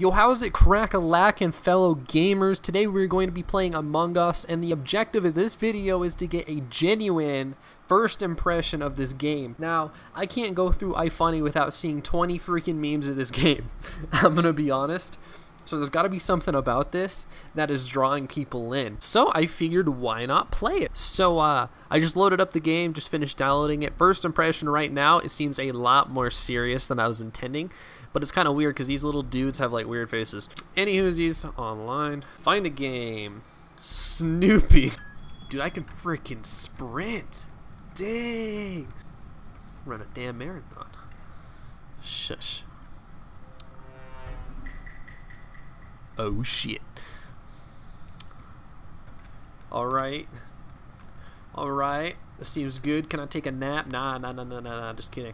Yo, how's it crack-a-lackin' fellow gamers? Today we're going to be playing Among Us, and the objective of this video is to get a genuine first impression of this game. Now, I can't go through iFunny without seeing 20 freaking memes of this game. I'm gonna be honest. So there's got to be something about this that is drawing people in. So I figured, why not play it? So I just loaded up the game, just finished downloading it. First impression right now, it seems a lot more serious than I was intending. But it's kind of weird because these little dudes have like weird faces. Anywhoosies, online. Find a game. Snoopy. Dude, I can freaking sprint. Dang. Run a damn marathon. Shush. Oh shit. Alright. Alright. This seems good. Can I take a nap? Nah. Just kidding.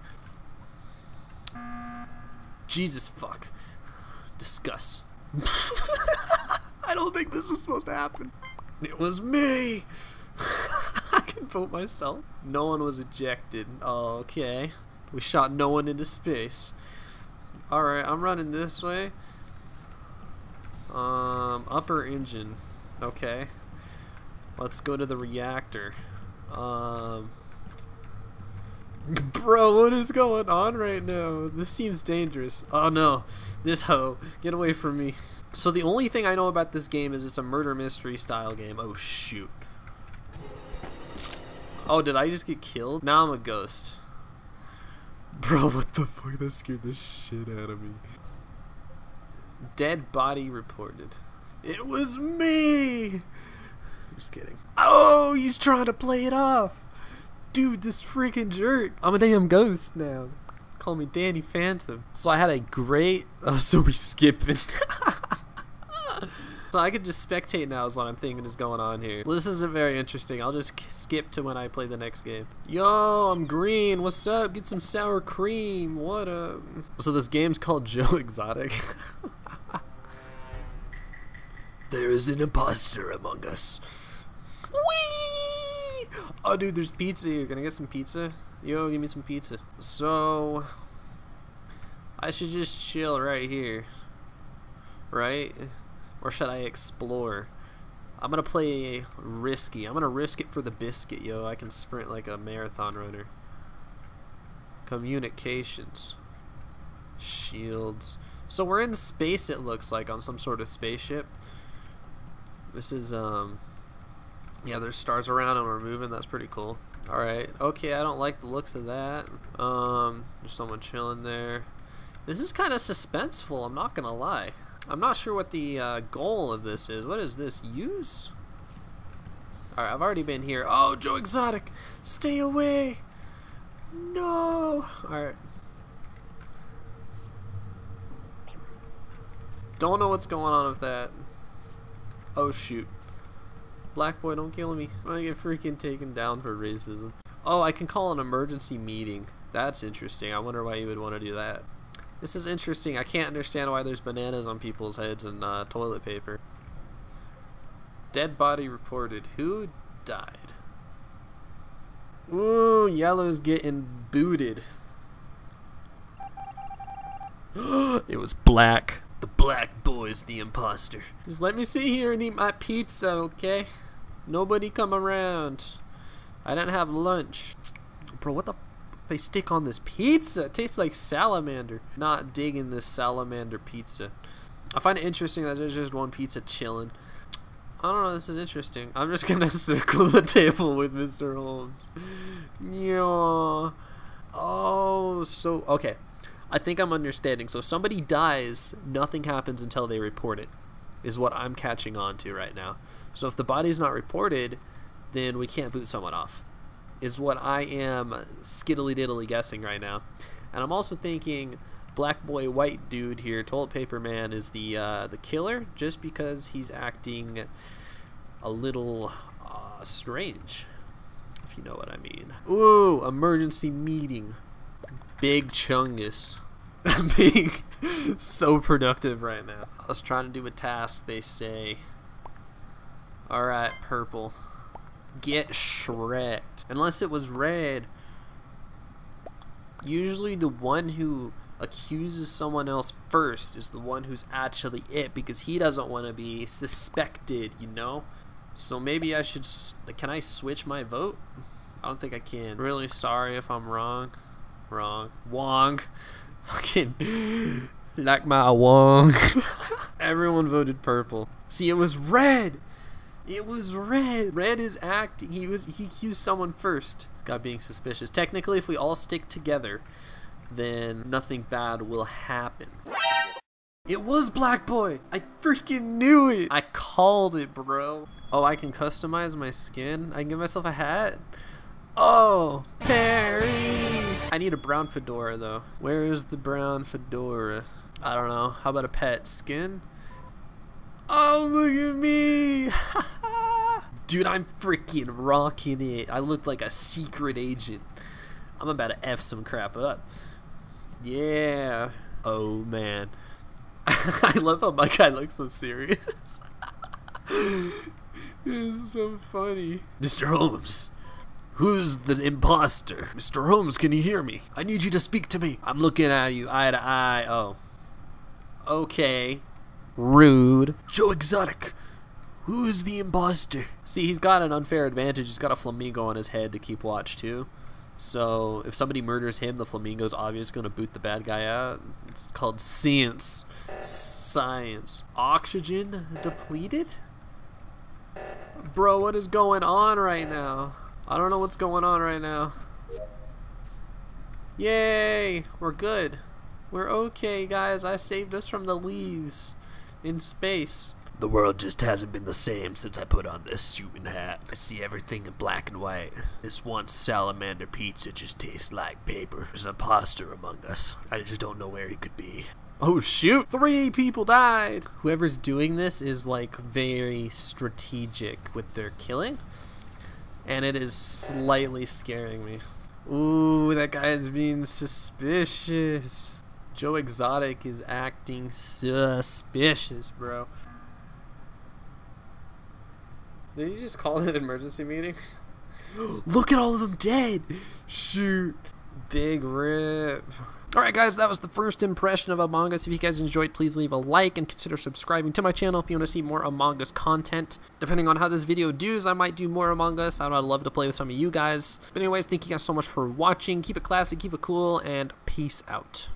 Jesus fuck. Discuss. I don't think this is supposed to happen. It was me! I can vote myself. No one was ejected. Okay. We shot no one into space. Alright, I'm running this way. Upper engine. Okay. Let's go to the reactor. Bro, what is going on right now? This seems dangerous. Oh no. This hoe. Get away from me. So the only thing I know about this game is it's a murder mystery style game. Oh shoot. Oh, did I just get killed? Now I'm a ghost. Bro, what the fuck? That scared the shit out of me. Dead body reported. It was me! Just kidding. Oh, he's trying to play it off! Dude, this freaking jerk. I'm a damn ghost now. Call me Danny Phantom. So I had a great... Oh, so we skipping. So I could just spectate now is what I'm thinking is going on here. Well, this isn't very interesting. I'll just skip to when I play the next game. Yo, I'm green. What's up? Get some sour cream. What up? So this game's called Joe Exotic. There is an imposter among us. Whee! Oh, dude, there's pizza here. Can I get some pizza? Yo, give me some pizza. So, I should just chill right here, right? Or should I explore? I'm gonna play risky. I'm gonna risk it for the biscuit, yo. I can sprint like a marathon runner. Communications. Shields. So we're in space, it looks like, on some sort of spaceship. This is, yeah, there's stars around and we're moving. That's pretty cool. Alright, okay, I don't like the looks of that. There's someone chilling there. This is kind of suspenseful, I'm not gonna lie. I'm not sure what the goal of this is. What is this? Use? Alright, I've already been here. Oh, Joe Exotic! Stay away! No! Alright. Don't know what's going on with that. Oh shoot. Black boy, don't kill me. I'm gonna get freaking taken down for racism. Oh, I can call an emergency meeting. That's interesting. I wonder why you would want to do that. This is interesting. I can't understand why there's bananas on people's heads and toilet paper. Dead body reported. Who died? Ooh, yellow's getting booted. It was black. The black boy's the imposter. Just let me sit here and eat my pizza, okay? Nobody come around. I didn't have lunch. Bro, what the f? They stick on this pizza. It tastes like salamander. Not digging this salamander pizza. I find it interesting that there's just one pizza chilling. I don't know, this is interesting. I'm just gonna circle the table with Mr. Holmes. Yeah. Oh, so, okay. I think I'm understanding. So if somebody dies, nothing happens until they report it, is what I'm catching on to right now. So if the body's not reported, then we can't boot someone off, is what I am skiddly-diddly guessing right now. And I'm also thinking black boy, white dude here, toilet paper man, is the killer, just because he's acting a little strange, if you know what I mean. Ooh, emergency meeting. Big chungus. I'm being so productive right now. I was trying to do a task, they say. Alright, purple. Get shreked. Unless it was red. Usually the one who accuses someone else first is the one who's actually it, because he doesn't want to be suspected, you know? So maybe I should... Can I switch my vote? I don't think I can. Really sorry if I'm wrong. Wong. Fucking... like my Wong. Everyone voted purple. See, it was red! It was red! Red is acting. He accused someone first. God, being suspicious. Technically, if we all stick together, then nothing bad will happen. It was Black Boy! I freaking knew it! I called it, bro. Oh, I can customize my skin? I can give myself a hat? Oh, Perry! I need a brown fedora, though. Where is the brown fedora? I don't know. How about a pet skin? Oh, look at me! Dude, I'm freaking rocking it. I look like a secret agent. I'm about to F some crap up. Yeah. Oh, man. I love how my guy looks so serious. This is so funny. Mr. Holmes, who's the imposter? Mr. Holmes, can you hear me? I need you to speak to me. I'm looking at you eye to eye. Oh. Okay. Rude. Joe Exotic, who's the imposter? See, he's got an unfair advantage. He's got a flamingo on his head to keep watch, too. So if somebody murders him, the flamingo's obviously going to boot the bad guy out. It's called science. Science. Oxygen depleted? Bro, what is going on right now? I don't know what's going on right now. Yay! We're good. We're okay, guys. I saved us from the leaves in space. The world just hasn't been the same since I put on this suit and hat. I see everything in black and white. This once salamander pizza just tastes like paper. There's an imposter among us. I just don't know where he could be. Oh shoot! 3 people died! Whoever's doing this is like very strategic with their killing. And it is slightly scaring me. Ooh, that guy is being suspicious. Joe Exotic is acting suspicious, bro. Did you just call it an emergency meeting? Look at all of them dead! Shoot. Big rip. Alright guys, that was the first impression of Among Us. If you guys enjoyed, please leave a like and consider subscribing to my channel if you want to see more Among Us content. Depending on how this video does, I might do more Among Us. I'd love to play with some of you guys. But anyways, thank you guys so much for watching. Keep it classy, keep it cool, and peace out.